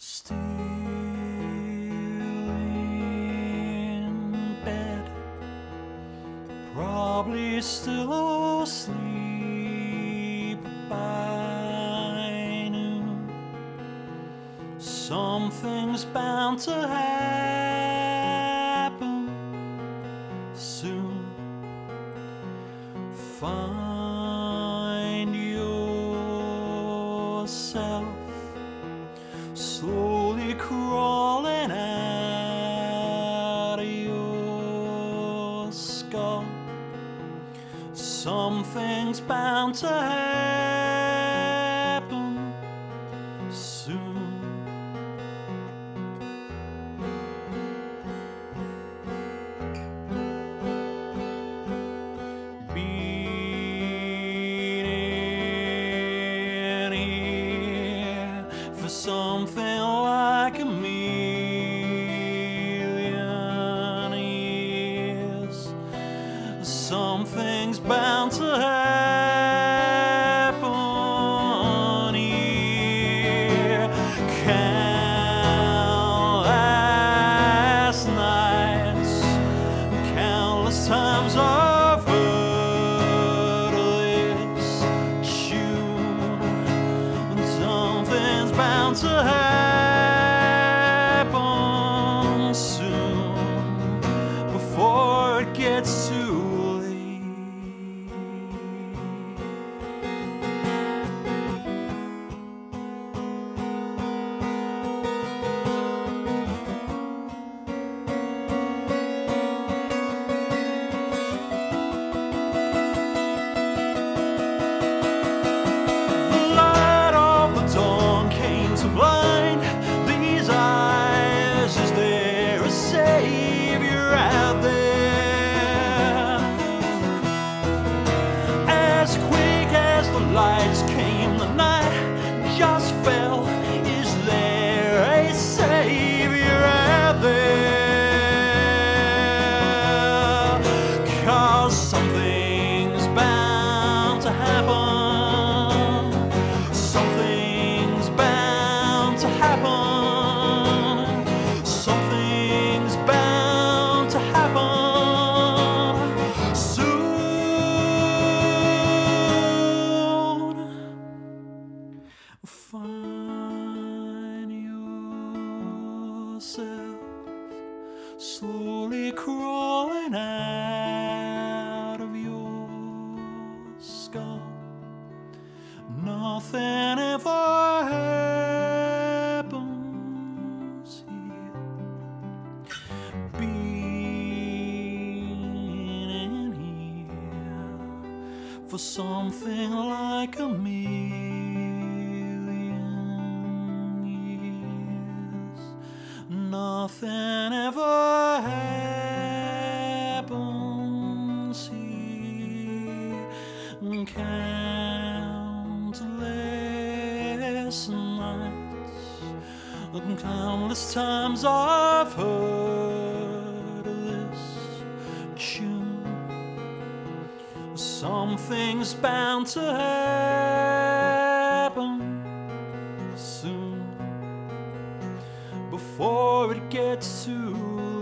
Still in bed, probably still asleep by noon. Something's bound to happen soon. Find yourself slowly crawling out of your skull. Something's bound to happen soon. Something like a million years, something's bound to happen here. Countless nights, countless times I've heard this tune. Something's bound to happen soon, before it gets too slowly crawling out of your skull. Nothing ever happens here. Being in here for something like a million years, nothing ever happens here. Countless nights, countless times I've heard this tune. Something's bound to happen soon, before it gets too late.